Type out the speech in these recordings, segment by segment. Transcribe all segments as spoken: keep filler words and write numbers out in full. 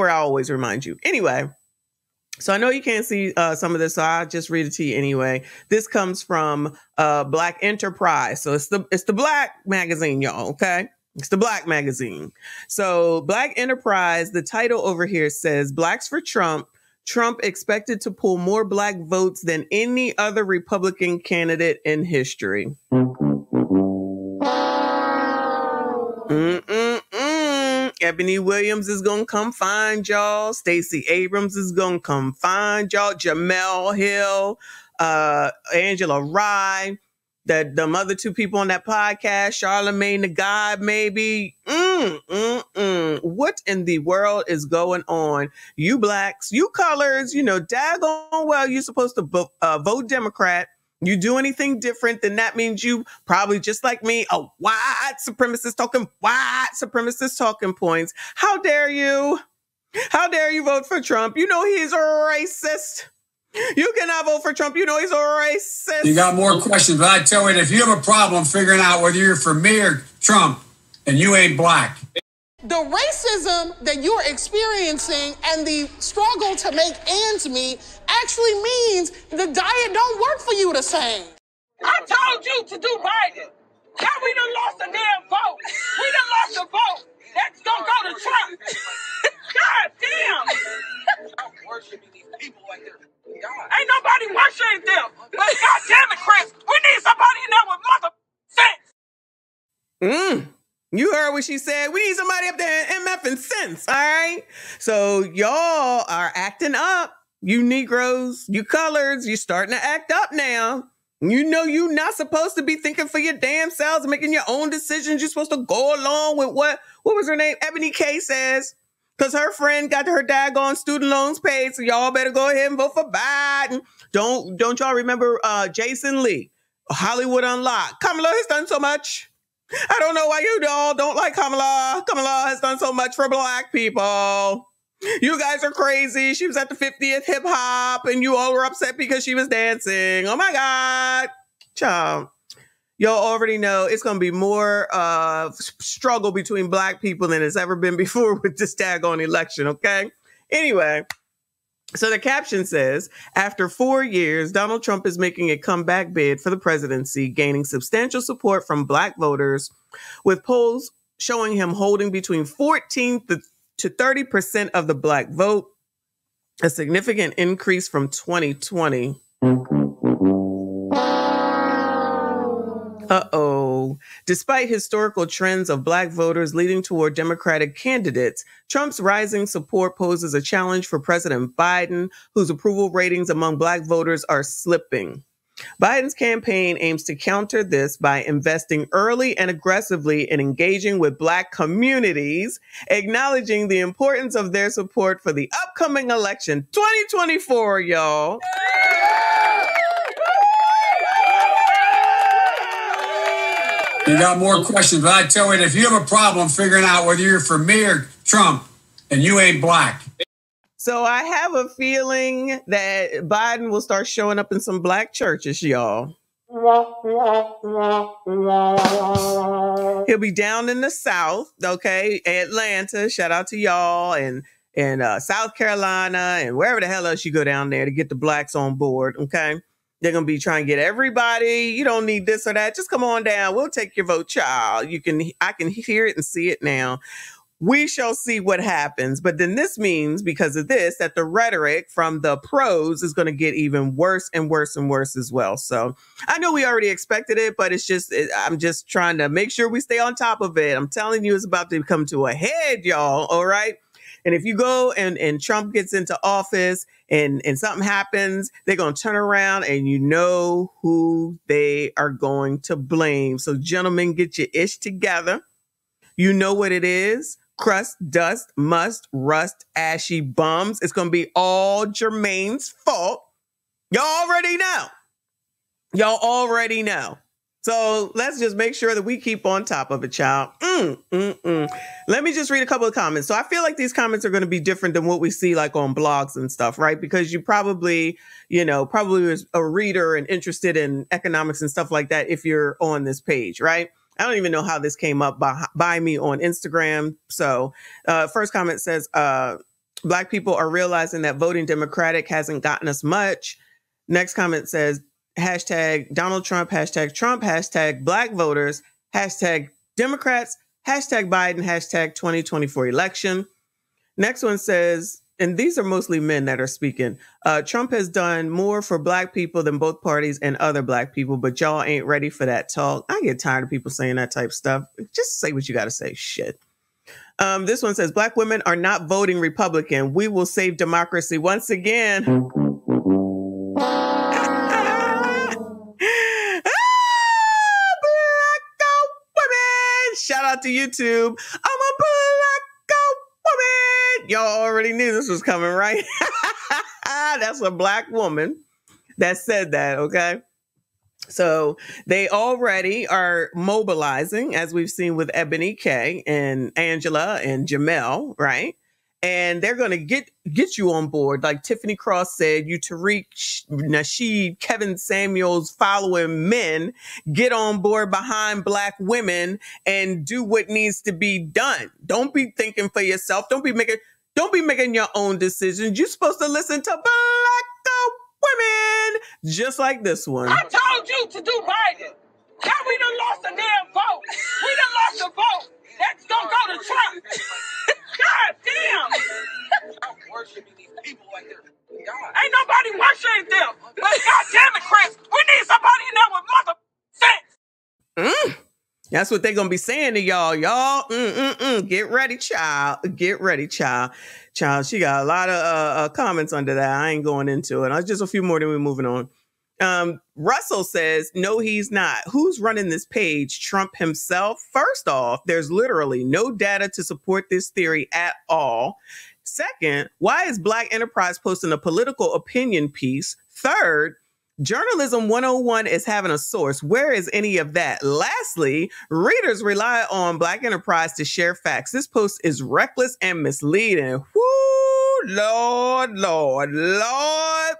where I always remind you. Anyway, so I know you can't see uh, some of this, so I'll just read it to you anyway. This comes from uh, Black Enterprise. So it's the it's the Black magazine, y'all, okay? It's the Black magazine. So Black Enterprise, the title over here says, Blacks for Trump, Trump expected to pull more Black votes than any other Republican candidate in history. Mm-mm-mm. Ebony Williams is going to come find y'all. Stacey Abrams is going to come find y'all. Jamel Hill, uh, Angela Rye, that the other two people on that podcast, Charlamagne the God, maybe. Mm, mm, mm. What in the world is going on? You blacks, you colors, you know, daggone well, you're supposed to bo- uh, vote Democrat. You do anything different, then that means you probably, just like me, a white supremacist talking, white supremacist talking points. How dare you? How dare you vote for Trump? You know he's racist. You cannot vote for Trump. You know he's a racist. You got more questions, but I tell you, if you have a problem figuring out whether you're for me or Trump, then you ain't black. The racism that you're experiencing and the struggle to make ends meet actually means the diet don't work for you the same. I told you to do Biden. Now we done lost a damn vote. We done lost a vote. That's gonna go to Trump. God damn. I'm worshiping these people out here. God. Ain't nobody worshiping them. But God damn it, Chris, we need somebody in there with mother sense. Mm. You heard what she said. We need somebody up there in M F and sense, all right? So y'all are acting up. You Negroes, you colors, you starting to act up now. You know you're not supposed to be thinking for your damn selves, making your own decisions. You're supposed to go along with what, what was her name? Ebony K says. Because her friend got her daggone student loans paid, so y'all better go ahead and vote for Biden. Don't don't y'all remember uh, Jason Lee, Hollywood Unlocked? Kamala has done so much. I don't know why you all don't like Kamala. Kamala has done so much for black people. You guys are crazy. She was at the fiftieth hip hop, and you all were upset because she was dancing. Oh my God, child. Y'all already know it's going to be more uh, struggle between black people than it's ever been before with this daggone election, okay? Anyway, so the caption says, after four years, Donald Trump is making a comeback bid for the presidency, gaining substantial support from black voters, with polls showing him holding between fourteen to thirty percent of the black vote, a significant increase from twenty twenty. Uh-oh. Despite historical trends of black voters leading toward Democratic candidates, Trump's rising support poses a challenge for President Biden, whose approval ratings among black voters are slipping. Biden's campaign aims to counter this by investing early and aggressively in engaging with black communities, acknowledging the importance of their support for the upcoming election twenty twenty-four, y'all. You got more questions, but I tell you, if you have a problem figuring out whether you're for me or Trump, and you ain't black. So I have a feeling that Biden will start showing up in some black churches, y'all. He'll be down in the South, okay? Atlanta, shout out to y'all, and and uh, South Carolina, and wherever the hell else you go down there to get the blacks on board, okay? They're going to be trying to get everybody. You don't need this or that. Just come on down. We'll take your vote, child. You can, I can hear it and see it now. We shall see what happens. But then this means, because of this, that the rhetoric from the pros is going to get even worse and worse and worse as well. So I know we already expected it, but it's just, it, I'm just trying to make sure we stay on top of it. I'm telling you, it's about to come to a head, y'all. All right. And if you go and, and Trump gets into office and, and something happens, they're going to turn around and you know who they are going to blame. So, gentlemen, get your ish together. You know what it is. Crust, dust, must, rust, ashy bums. It's going to be all Jermaine's fault. Y'all already know. Y'all already know. So let's just make sure that we keep on top of it, child. Mm, mm, mm. Let me just read a couple of comments. So I feel like these comments are going to be different than what we see like on blogs and stuff, right? Because you probably, you know, probably was a reader and interested in economics and stuff like that if you're on this page, right? I don't even know how this came up by, by me on Instagram. So uh, first comment says, uh, Black people are realizing that voting Democratic hasn't gotten us much. Next comment says, hashtag Donald Trump, hashtag Trump, hashtag Black voters, hashtag Democrats, hashtag Biden, hashtag twenty twenty-four election. Next one says, and these are mostly men that are speaking, uh, Trump has done more for Black people than both parties and other Black people, but y'all ain't ready for that talk. I get tired of people saying that type stuff. Just say what you got to say. Shit. Um, this one says, Black women are not voting Republican. We will save democracy once again. ah, Black women! Shout out to YouTube. I'm a Black woman. Y'all already knew this was coming, right? That's a Black woman that said that, okay? So they already are mobilizing, as we've seen with Ebony K and Angela and Jamel, right? And they're going to get get you on board. Like Tiffany Cross said, you Tariq Nasheed, Kevin Samuels following men, get on board behind Black women and do what needs to be done. Don't be thinking for yourself. Don't be making don't be making your own decisions. You're supposed to listen to Black women, just like this one. I told you to do Biden. Now we done lost a damn vote. We done lost a vote. That's gonna go to Trump. God damn. I'm worshiping these people like they're God. Ain't nobody worshiping them. But God damn it, Chris, we need somebody in there with mother sense. Mm. That's what they're gonna be saying to y'all, y'all. Mm-mm-mm. Get ready, child. Get ready, child. Child, she got a lot of uh, uh, comments under that. I ain't going into it. I was just a few more than we're moving on. Um, Russell says, no, he's not. Who's running this page? Trump himself? First off, there's literally no data to support this theory at all. Second, why is Black Enterprise posting a political opinion piece? Third, Journalism one oh one is having a source. Where is any of that? Lastly, readers rely on Black Enterprise to share facts. This post is reckless and misleading. Woo, Lord, Lord, Lord.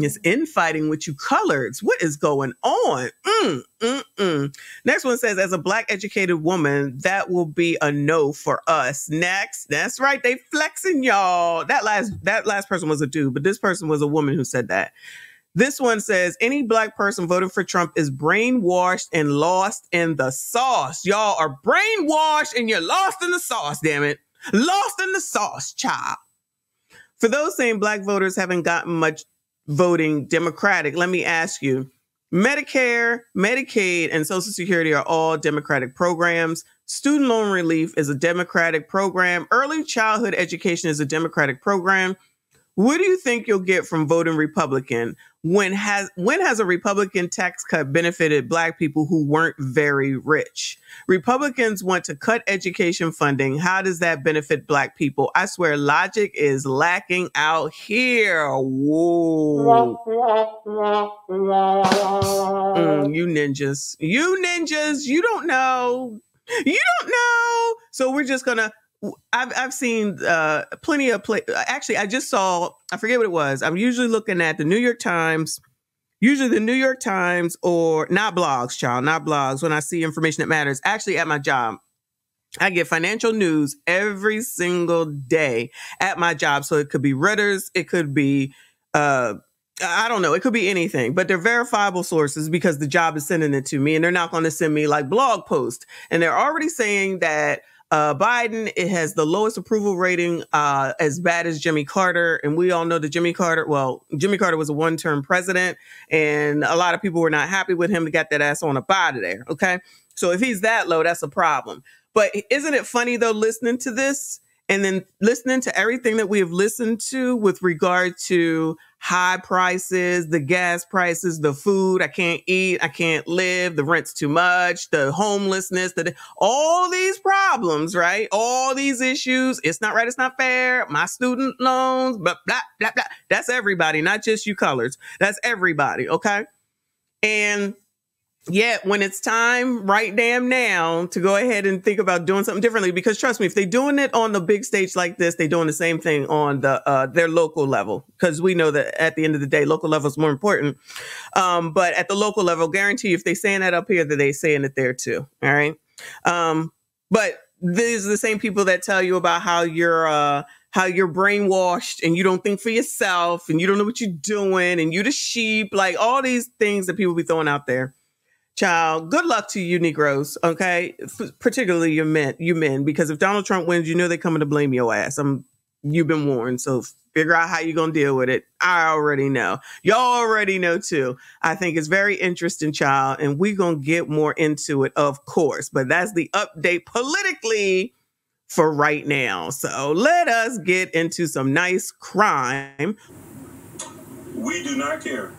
It's infighting with you coloreds. What is going on? Mm, mm, mm. Next one says, as a Black educated woman, that will be a no for us. Next. That's right. They flexing, y'all. That last that last person was a dude, but this person was a woman who said that. This one says, any Black person voting for Trump is brainwashed and lost in the sauce. Y'all are brainwashed and you're lost in the sauce, damn it. Lost in the sauce, child. For those saying Black voters haven't gotten much voting Democratic, let me ask you, Medicare, Medicaid, and Social Security are all Democratic programs. Student loan relief is a Democratic program. Early childhood education is a Democratic program. What do you think you'll get from voting Republican? When has when has a Republican tax cut benefited Black people who weren't very rich? Republicans want to cut education funding. How does that benefit Black people? I swear logic is lacking out here. Whoa. Mm, you ninjas. You ninjas. You don't know. You don't know. So we're just going to. I've, I've seen uh, plenty of play. Actually, I just saw, I forget what it was. I'm usually looking at the New York Times, usually the New York Times or not blogs, child, not blogs. When I see information that matters, actually at my job, I get financial news every single day at my job. So it could be Reuters. It could be, uh, I don't know. It could be anything, but they're verifiable sources because the job is sending it to me and they're not going to send me like blog posts. And they're already saying that Uh, Biden, it has the lowest approval rating, uh, as bad as Jimmy Carter. And we all know that Jimmy Carter, well, Jimmy Carter was a one-term president and a lot of people were not happy with him. They got that ass on a body there. Okay. So if he's that low, that's a problem. But isn't it funny though, listening to this and then listening to everything that we have listened to with regard to high prices, the gas prices, the food, I can't eat, I can't live, the rent's too much, the homelessness, the, all these problems, right? All these issues. It's not right. It's not fair. My student loans, blah, blah, blah, blah. That's everybody, not just you coloreds. That's everybody. Okay. And yet when it's time right damn now to go ahead and think about doing something differently, because trust me, if they're doing it on the big stage like this, they're doing the same thing on the uh, their local level, because we know that at the end of the day, local level is more important. Um, but at the local level, guarantee you, if they're saying that up here, that they're saying it there too. All right. Um, but these are the same people that tell you about how you're uh, how you're brainwashed and you don't think for yourself and you don't know what you're doing and you the sheep, like all these things that people be throwing out there. Child, good luck to you Negroes, okay? F- particularly your men, you men, because if Donald Trump wins, you know they're coming to blame your ass. I'm, you've been warned, so figure out how you're going to deal with it. I already know. Y'all already know too. I think it's very interesting, child, and we're going to get more into it, of course, but that's the update politically for right now. So let us get into some nice crime. We do not care.